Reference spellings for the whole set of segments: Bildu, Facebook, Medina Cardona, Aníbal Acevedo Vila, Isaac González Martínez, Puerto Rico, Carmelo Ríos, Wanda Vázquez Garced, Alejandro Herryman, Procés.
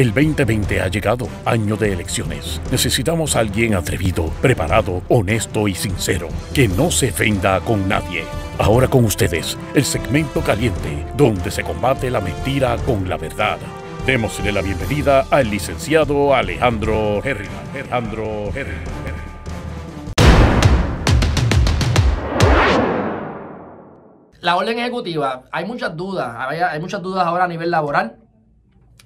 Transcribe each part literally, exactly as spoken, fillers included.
El veinte veinte ha llegado, año de elecciones. Necesitamos a alguien atrevido, preparado, honesto y sincero, que no se ofenda con nadie. Ahora con ustedes, el segmento caliente, donde se combate la mentira con la verdad. Démosle la bienvenida al licenciado Alejandro Herryman. Alejandro Herryman. La orden ejecutiva, hay muchas dudas, hay, hay muchas dudas ahora a nivel laboral,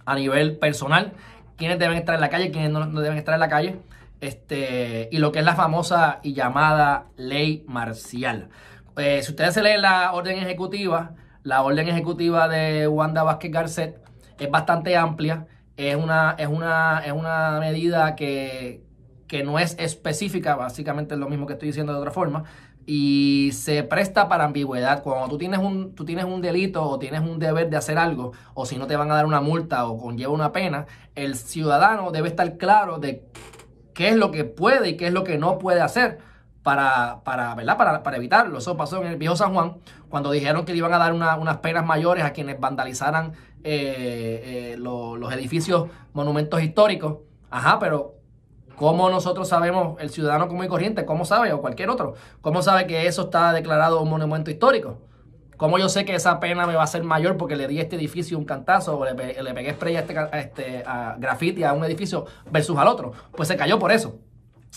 a nivel personal, quiénes deben estar en la calle, quiénes no, no deben estar en la calle, este, y lo que es la famosa y llamada ley marcial. Eh, si ustedes se leen la orden ejecutiva, la orden ejecutiva de Wanda Vázquez Garced es bastante amplia, es una, es una, es una medida que, que no es específica, básicamente es lo mismo que estoy diciendo de otra forma, y se presta para ambigüedad. Cuando tú tienes un tú tienes un delito o tienes un deber de hacer algo, o si no te van a dar una multa o conlleva una pena, el ciudadano debe estar claro de qué es lo que puede y qué es lo que no puede hacer para, para, ¿verdad? para, para evitarlo. Eso pasó en el viejo San Juan, cuando dijeron que le iban a dar una, unas penas mayores a quienes vandalizaran eh, eh, lo, los edificios, monumentos históricos. Ajá, pero ¿cómo nosotros sabemos, el ciudadano común y corriente, cómo sabe, o cualquier otro, cómo sabe que eso está declarado un monumento histórico? ¿Cómo yo sé que esa pena me va a ser mayor porque le di a este edificio un cantazo o le, le pegué spray a este, a este a graffiti a un edificio versus al otro? Pues se cayó por eso.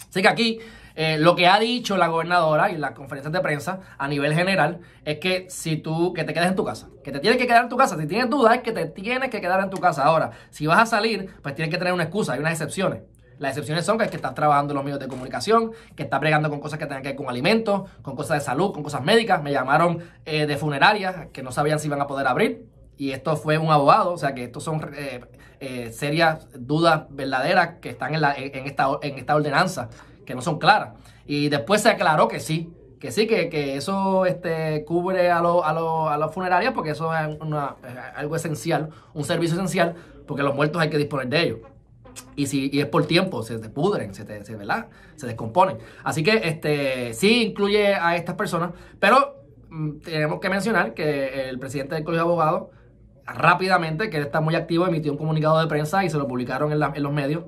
Así que aquí eh, lo que ha dicho la gobernadora y las conferencias de prensa a nivel general es que si tú, que te quedes en tu casa, que te tienes que quedar en tu casa. Si tienes dudas es que te tienes que quedar en tu casa. Ahora, si vas a salir, pues tienes que tener una excusa, hay unas excepciones. Las excepciones son que es que estás trabajando en los medios de comunicación, que estás bregando con cosas que tengan que ver con alimentos, con cosas de salud, con cosas médicas. Me llamaron eh, de funerarias que no sabían si iban a poder abrir. Y esto fue un abogado. O sea que estos son eh, eh, serias dudas verdaderas que están en, la, en, esta, en esta ordenanza, que no son claras. Y después se aclaró que sí, que sí, que, que eso este, cubre a los a lo, a lo funerarias, porque eso es una, algo esencial, un servicio esencial, porque los muertos hay que disponer de ellos. Y, si, y es por tiempo, se te pudren, se, te, se, ¿verdad? se descomponen. Así que este, sí incluye a estas personas, pero mm, tenemos que mencionar que el presidente del Colegio de Abogados, rápidamente, que él está muy activo, emitió un comunicado de prensa y se lo publicaron en, la, en los medios,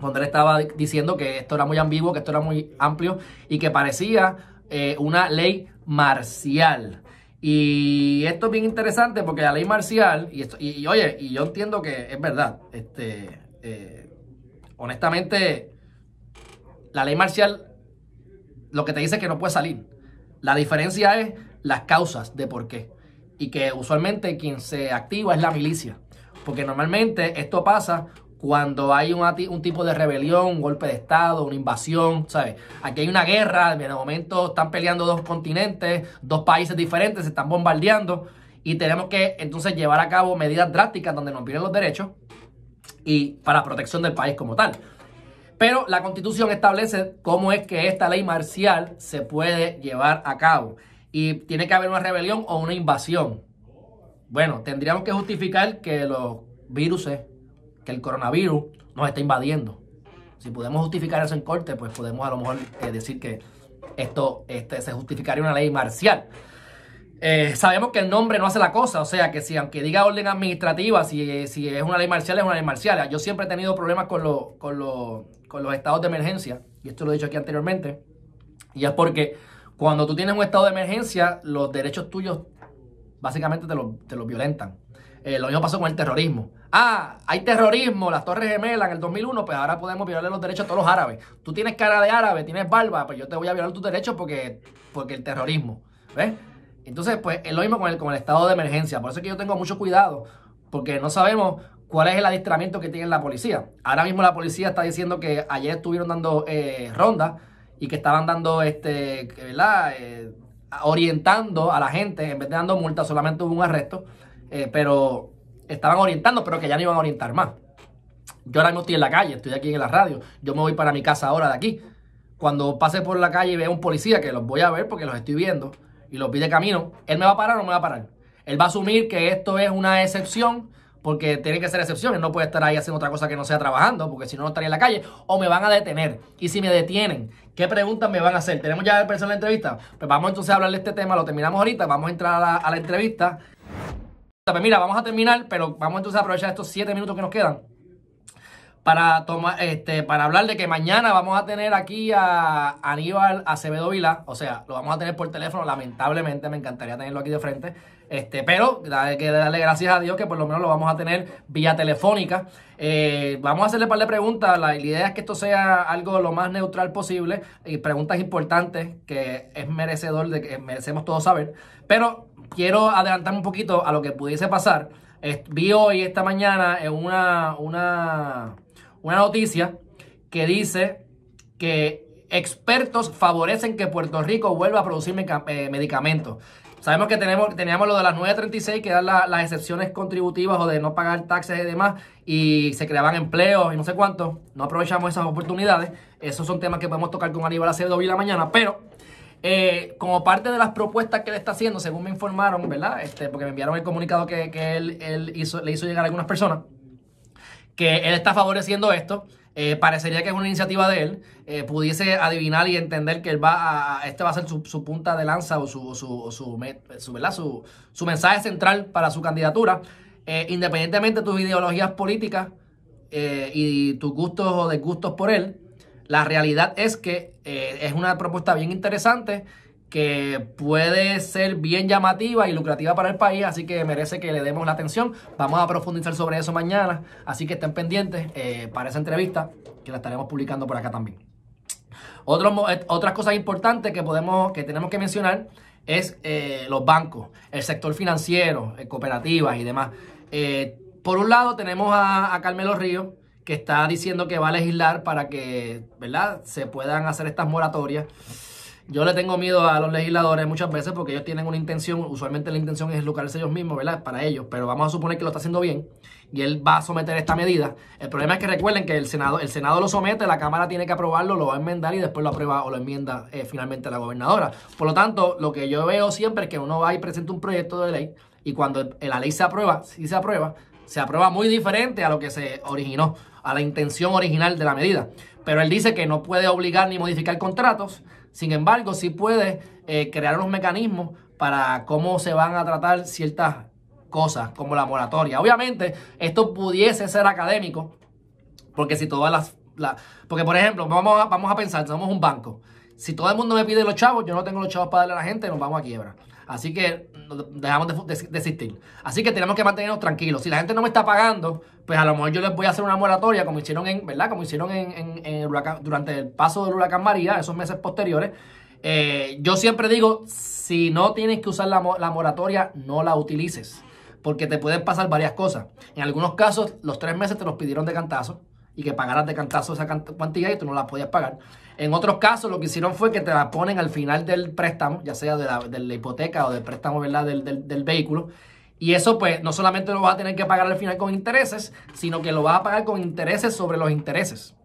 donde él estaba diciendo que esto era muy ambiguo, que esto era muy amplio y que parecía eh, una ley marcial. Y esto es bien interesante porque la ley marcial, y, esto, y, y oye, y yo entiendo que es verdad, este... Eh, honestamente, la ley marcial lo que te dice es que no puedes salir. La diferencia es las causas de por qué. Y que usualmente quien se activa es la milicia. Porque normalmente esto pasa cuando hay un, un tipo de rebelión, un golpe de estado, una invasión, ¿sabes? Aquí hay una guerra, de momento están peleando dos continentes, dos países diferentes, se están bombardeando. Y tenemos que entonces llevar a cabo medidas drásticas donde nos violen los derechos y para protección del país como tal. Pero la Constitución establece cómo es que esta ley marcial se puede llevar a cabo. Y tiene que haber una rebelión o una invasión. Bueno, tendríamos que justificar que los virus, que el coronavirus nos está invadiendo. Si podemos justificar eso en corte, pues podemos a lo mejor eh, decir que esto este, se justificaría una ley marcial. Eh, sabemos que el nombre no hace la cosa, o sea que si aunque diga orden administrativa, si, si es una ley marcial, es una ley marcial. Yo siempre he tenido problemas con, lo, con, lo, con los estados de emergencia, y esto lo he dicho aquí anteriormente, y es porque cuando tú tienes un estado de emergencia, los derechos tuyos básicamente te los te los violentan. Eh, lo mismo pasó con el terrorismo. Ah, hay terrorismo, las Torres Gemelas en el dos mil uno, pues ahora podemos violarle los derechos a todos los árabes. Tú tienes cara de árabe, tienes barba, pues yo te voy a violar tus derechos porque, porque el terrorismo, ¿ves? Entonces, pues es lo mismo con el, con el estado de emergencia. Por eso es que yo tengo mucho cuidado, porque no sabemos cuál es el adiestramiento que tiene la policía. Ahora mismo la policía está diciendo que ayer estuvieron dando eh, rondas y que estaban dando, este, ¿verdad? Eh, orientando a la gente. En vez de dando multas, solamente hubo un arresto, eh, pero estaban orientando, pero que ya no iban a orientar más. Yo ahora mismo estoy en la calle, estoy aquí en la radio. Yo me voy para mi casa ahora de aquí. Cuando pase por la calle y vea un policía, que los voy a ver porque los estoy viendo, y lo pide camino, ¿él me va a parar o no me va a parar? Él va a asumir que esto es una excepción, porque tiene que ser excepción, él no puede estar ahí haciendo otra cosa que no sea trabajando, porque si no, no estaría en la calle, o me van a detener. Y si me detienen, ¿qué preguntas me van a hacer? ¿Tenemos ya personas en la entrevista? Pues vamos entonces a hablar de este tema, lo terminamos ahorita, vamos a entrar a la, a la entrevista. Pues mira, vamos a terminar, pero vamos entonces a aprovechar estos siete minutos que nos quedan para tomar, este, para hablar de que mañana vamos a tener aquí a Aníbal Acevedo Vila. O sea, lo vamos a tener por teléfono. Lamentablemente me encantaría tenerlo aquí de frente. Este, pero hay que darle gracias a Dios que por lo menos lo vamos a tener vía telefónica. Eh, vamos a hacerle un par de preguntas. La idea es que esto sea algo lo más neutral posible. Y preguntas importantes que es merecedor de que merecemos todos saber. Pero quiero adelantarme un poquito a lo que pudiese pasar. Eh, vi hoy esta mañana en una... una Una noticia que dice que expertos favorecen que Puerto Rico vuelva a producir medicamentos. Sabemos que tenemos, teníamos lo de las nueve treinta y seis, que eran la, las excepciones contributivas o de no pagar taxes y demás, y se creaban empleos y no sé cuánto. No aprovechamos esas oportunidades. Esos son temas que podemos tocar con Aníbal Acevedo Vila mañana, pero eh, como parte de las propuestas que él está haciendo, según me informaron, ¿verdad? Este, porque me enviaron el comunicado que, que él, él hizo, le hizo llegar a algunas personas, que él está favoreciendo esto. Eh, parecería que es una iniciativa de él. Eh, pudiese adivinar y entender que él va a, este va a ser su, su punta de lanza o su, su, su, su, ¿verdad? su, su mensaje central para su candidatura. Eh, independientemente de tus ideologías políticas eh, y tus gustos o desgustos por él, la realidad es que eh, es una propuesta bien interesante que puede ser bien llamativa y lucrativa para el país, así que merece que le demos la atención. Vamos a profundizar sobre eso mañana, así que estén pendientes eh, para esa entrevista, que la estaremos publicando por acá también. Otro, otras cosas importantes que, podemos, que tenemos que mencionar es eh, los bancos, el sector financiero, cooperativas y demás. Eh, por un lado tenemos a, a Carmelo Ríos, que está diciendo que va a legislar para que, ¿verdad?, se puedan hacer estas moratorias. Yo le tengo miedo a los legisladores muchas veces porque ellos tienen una intención, usualmente la intención es lucrarse ellos mismos, ¿verdad? Para ellos, pero vamos a suponer que lo está haciendo bien y él va a someter esta medida. El problema es que recuerden que el Senado, el Senado lo somete, la Cámara tiene que aprobarlo, lo va a enmendar y después lo aprueba o lo enmienda eh, finalmente la gobernadora. Por lo tanto, lo que yo veo siempre es que uno va y presenta un proyecto de ley y cuando la ley se aprueba, si se aprueba, se aprueba muy diferente a lo que se originó, a la intención original de la medida. Pero él dice que no puede obligar ni modificar contratos. Sin embargo, sí puede eh, crear unos mecanismos para cómo se van a tratar ciertas cosas, como la moratoria. Obviamente, esto pudiese ser académico, porque si todas las... La, porque, por ejemplo, vamos a, vamos a pensar, somos un banco. Si todo el mundo me pide los chavos, yo no tengo los chavos para darle a la gente, nos vamos a quiebra. Así que dejamos de, de, de existir. Así que tenemos que mantenernos tranquilos. Si la gente no me está pagando, pues a lo mejor yo les voy a hacer una moratoria, como hicieron en, ¿verdad? Como hicieron en, en, en el huracán, durante el paso del huracán María, esos meses posteriores. Eh, yo siempre digo, si no tienes que usar la, la moratoria, no la utilices, porque te pueden pasar varias cosas. En algunos casos, los tres meses te los pidieron de cantazo y que pagaras de cantazo esa cuantía y tú no la podías pagar. En otros casos, lo que hicieron fue que te la ponen al final del préstamo, ya sea de la, de la hipoteca o del préstamo, ¿verdad?, del, del, del vehículo. Y eso, pues, no solamente lo vas a tener que pagar al final con intereses, sino que lo vas a pagar con intereses sobre los intereses.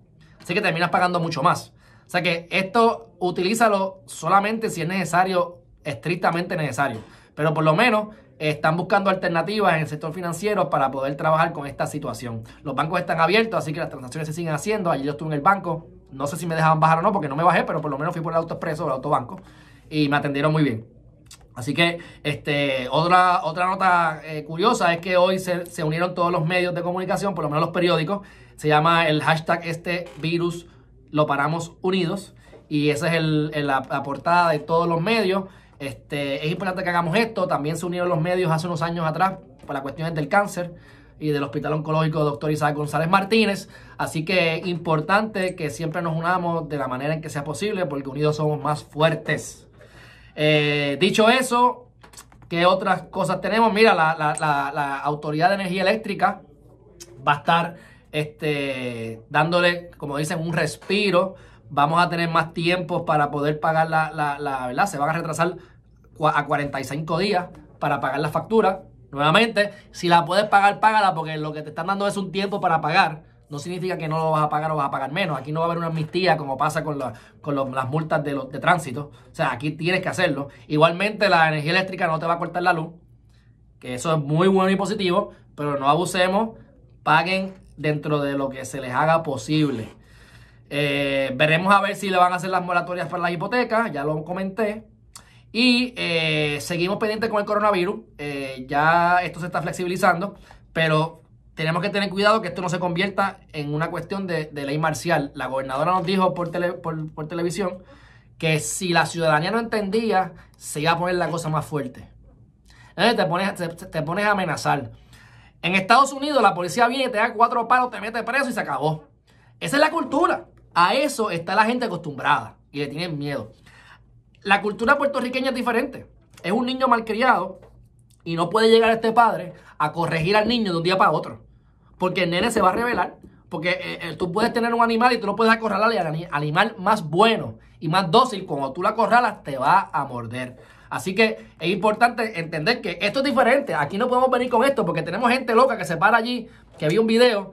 Así que terminas pagando mucho más. O sea que esto, utilízalo solamente si es necesario, estrictamente necesario. Pero por lo menos están buscando alternativas en el sector financiero para poder trabajar con esta situación. Los bancos están abiertos, así que las transacciones se siguen haciendo. Ayer yo estuve en el banco, no sé si me dejaban bajar o no, porque no me bajé, pero por lo menos fui por el AutoExpreso o el Autobanco y me atendieron muy bien. Así que este, otra, otra nota eh, curiosa es que hoy se, se unieron todos los medios de comunicación, por lo menos los periódicos. Se llama el hashtag este virus lo paramos unidos, y esa es el, el, la, la portada de todos los medios. Este, es importante que hagamos esto. También se unieron los medios hace unos años atrás para cuestiones del cáncer y del Hospital Oncológico doctor Isaac González Martínez. Así que es importante que siempre nos unamos de la manera en que sea posible, porque unidos somos más fuertes. Eh, dicho eso, ¿qué otras cosas tenemos? Mira, la, la, la, la Autoridad de Energía Eléctrica va a estar este, dándole, como dicen, un respiro. Vamos a tener más tiempo para poder pagar la, la, la, ¿verdad? Se van a retrasar a cuarenta y cinco días para pagar la factura. Nuevamente, si la puedes pagar, págala, porque lo que te están dando es un tiempo para pagar. No significa que no lo vas a pagar o vas a pagar menos. Aquí no va a haber una amnistía como pasa con, la, con los, las multas de, los, de tránsito. O sea, aquí tienes que hacerlo. Igualmente, la energía eléctrica no te va a cortar la luz, que eso es muy bueno y positivo, pero no abusemos, paguen dentro de lo que se les haga posible. Eh, veremos a ver si le van a hacer las moratorias para las hipotecas, ya lo comenté. Y eh, seguimos pendientes con el coronavirus. Eh, ya esto se está flexibilizando, pero tenemos que tener cuidado que esto no se convierta en una cuestión de, de ley marcial. La gobernadora nos dijo por, tele, por, por televisión que si la ciudadanía no entendía, se iba a poner la cosa más fuerte. Entonces te pones, te, te pones a amenazar. En Estados Unidos la policía viene, te da cuatro palos, te mete preso y se acabó. Esa es la cultura. A eso está la gente acostumbrada y le tienen miedo. La cultura puertorriqueña es diferente. Es un niño malcriado y no puede llegar este padre a corregir al niño de un día para otro, porque el nene se va a rebelar. Porque eh, eh, tú puedes tener un animal y tú no puedes acorralar al animal más bueno y más dócil. Cuando tú lo acorralas, te va a morder. Así que es importante entender que esto es diferente. Aquí no podemos venir con esto porque tenemos gente loca que se para allí, que vi un video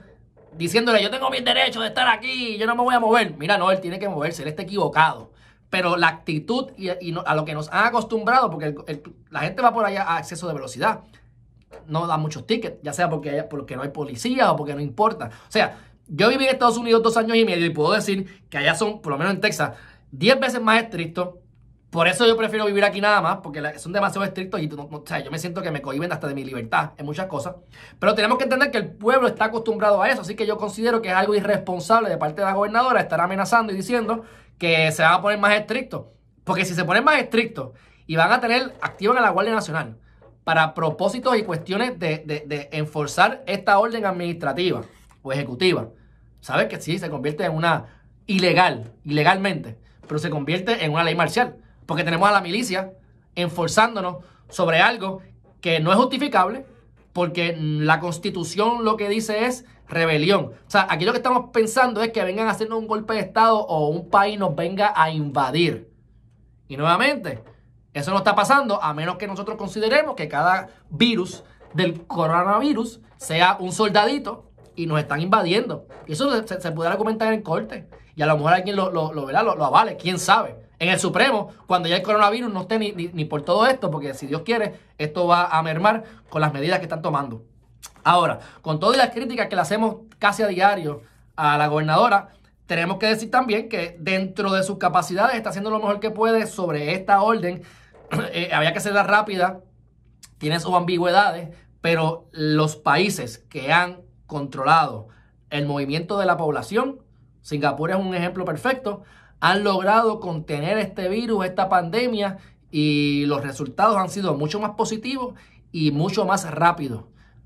diciéndole, yo tengo mis derechos de estar aquí, yo no me voy a mover. Mira, no, él tiene que moverse, él está equivocado. Pero la actitud y, y no, a lo que nos han acostumbrado, porque el, el, la gente va por allá a exceso de velocidad. No da muchos tickets, ya sea porque, porque no hay policía o porque no importa. O sea, yo viví en Estados Unidos dos años y medio y puedo decir que allá son, por lo menos en Texas, diez veces más estrictos. Por eso yo prefiero vivir aquí nada más, porque son demasiado estrictos y no, no, o sea, yo me siento que me cohiben hasta de mi libertad en muchas cosas. Pero tenemos que entender que el pueblo está acostumbrado a eso, así que yo considero que es algo irresponsable de parte de la gobernadora estar amenazando y diciendo que se van a poner más estrictos. Porque si se ponen más estrictos y van a tener, activan a la Guardia Nacional para propósitos y cuestiones de, de, de enforzar esta orden administrativa o ejecutiva. ¿Sabes que sí? Se convierte en una ilegal, ilegalmente, pero se convierte en una ley marcial. Porque tenemos a la milicia enforzándonos sobre algo que no es justificable, porque la Constitución lo que dice es rebelión. O sea, aquí lo que estamos pensando es que vengan a hacernos un golpe de Estado o un país nos venga a invadir. Y nuevamente, eso no está pasando a menos que nosotros consideremos que cada virus del coronavirus sea un soldadito y nos están invadiendo. Y eso se, se puede argumentar en corte. Y a lo mejor alguien lo, lo, lo, lo, lo avale, quién sabe. En el Supremo, cuando ya el coronavirus no esté ni, ni, ni por todo esto, porque si Dios quiere, esto va a mermar con las medidas que están tomando. Ahora, con todas las críticas que le hacemos casi a diario a la gobernadora, tenemos que decir también que dentro de sus capacidades está haciendo lo mejor que puede sobre esta orden. eh, había que hacerla rápida, tiene sus ambigüedades, pero los países que han controlado el movimiento de la población, Singapur es un ejemplo perfecto, han logrado contener este virus, esta pandemia, y los resultados han sido mucho más positivos y mucho más rápidos.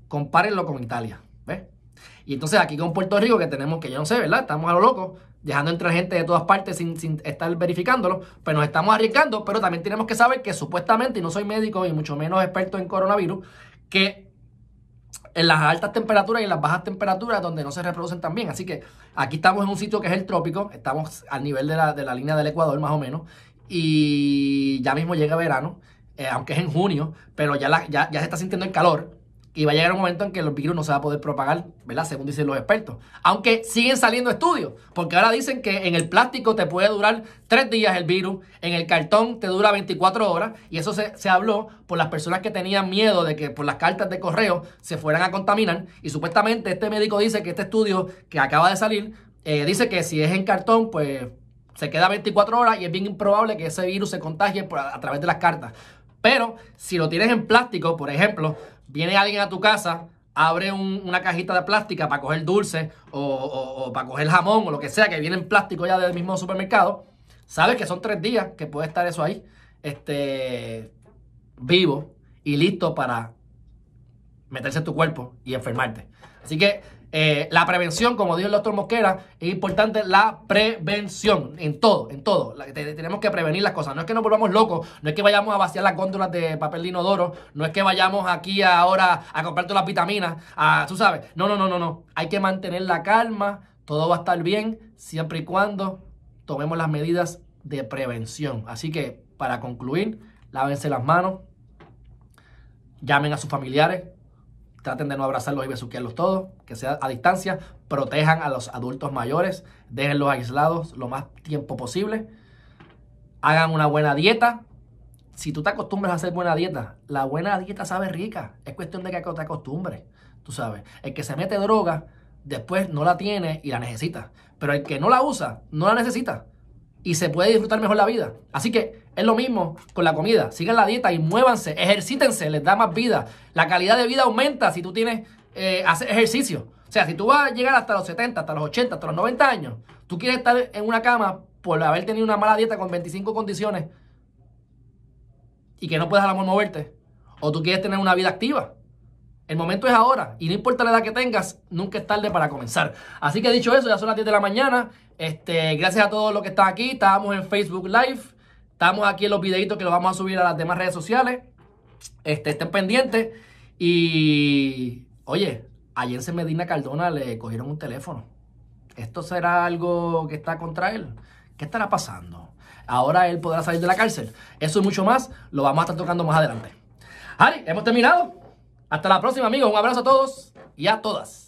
Compárenlo con Italia, ¿ves? Y entonces aquí con Puerto Rico, que tenemos, que yo no sé, ¿verdad? Estamos a lo loco, dejando entrar gente de todas partes sin, sin estar verificándolo, pero nos estamos arriesgando, pero también tenemos que saber que supuestamente, y no soy médico y mucho menos experto en coronavirus, que en las altas temperaturas y en las bajas temperaturas donde no se reproducen tan bien. Así que aquí estamos en un sitio que es el trópico, estamos al nivel de la, de la línea del Ecuador más o menos, y ya mismo llega verano, eh, aunque es en junio, pero ya, la, ya, ya se está sintiendo el calor y va a llegar un momento en que el virus no se va a poder propagar, ¿verdad? Según dicen los expertos. Aunque siguen saliendo estudios, porque ahora dicen que en el plástico te puede durar tres días el virus, en el cartón te dura veinticuatro horas, y eso se, se habló por las personas que tenían miedo de que por las cartas de correo se fueran a contaminar, y supuestamente este médico dice que este estudio que acaba de salir, eh, dice que si es en cartón, pues se queda veinticuatro horas y es bien improbable que ese virus se contagie por, a, a través de las cartas. Pero si lo tienes en plástico, por ejemplo, viene alguien a tu casa, abre un, una cajita de plástica para coger dulce o, o, o para coger jamón o lo que sea, que viene en plástico ya del mismo supermercado, sabes que son tres días que puede estar eso ahí, este, vivo y listo para meterse en tu cuerpo y enfermarte. Así que eh, la prevención, como dijo el doctor Mosquera, es importante la prevención en todo, en todo. La, te, tenemos que prevenir las cosas. No es que nos volvamos locos, no es que vayamos a vaciar las góndolas de papel de inodoro, no es que vayamos aquí ahora a comprar todas las vitaminas, a, tú sabes. No, no, no, no, no. Hay que mantener la calma, todo va a estar bien, siempre y cuando tomemos las medidas de prevención. Así que, para concluir, lávense las manos, llamen a sus familiares, traten de no abrazarlos y besuquearlos todos, que sea a distancia, protejan a los adultos mayores, déjenlos aislados lo más tiempo posible, hagan una buena dieta. Si tú te acostumbras a hacer buena dieta, la buena dieta sabe rica, es cuestión de que te acostumbres, tú sabes. El que se mete droga, después no la tiene y la necesita, pero el que no la usa, no la necesita y se puede disfrutar mejor la vida. Así que es lo mismo con la comida. Sigan la dieta y muévanse, ejercítense, les da más vida. La calidad de vida aumenta si tú tienes eh, hacer ejercicio. O sea, si tú vas a llegar hasta los setenta, hasta los ochenta, hasta los noventa años, tú quieres estar en una cama por haber tenido una mala dieta con veinticinco condiciones y que no puedes a lo mejor moverte, o tú quieres tener una vida activa. El momento es ahora, y no importa la edad que tengas, nunca es tarde para comenzar. Así que dicho eso, ya son las diez de la mañana. Este, gracias a todos los que están aquí. Estábamos en Facebook Live, estamos aquí en los videitos que los vamos a subir a las demás redes sociales. Este, estén pendientes. Y oye, ayer en Medina Cardona le cogieron un teléfono. ¿Esto será algo que está contra él? ¿Qué estará pasando? Ahora él podrá salir de la cárcel. Eso y mucho más lo vamos a estar tocando más adelante. Ari, hemos terminado. Hasta la próxima, amigos. Un abrazo a todos y a todas.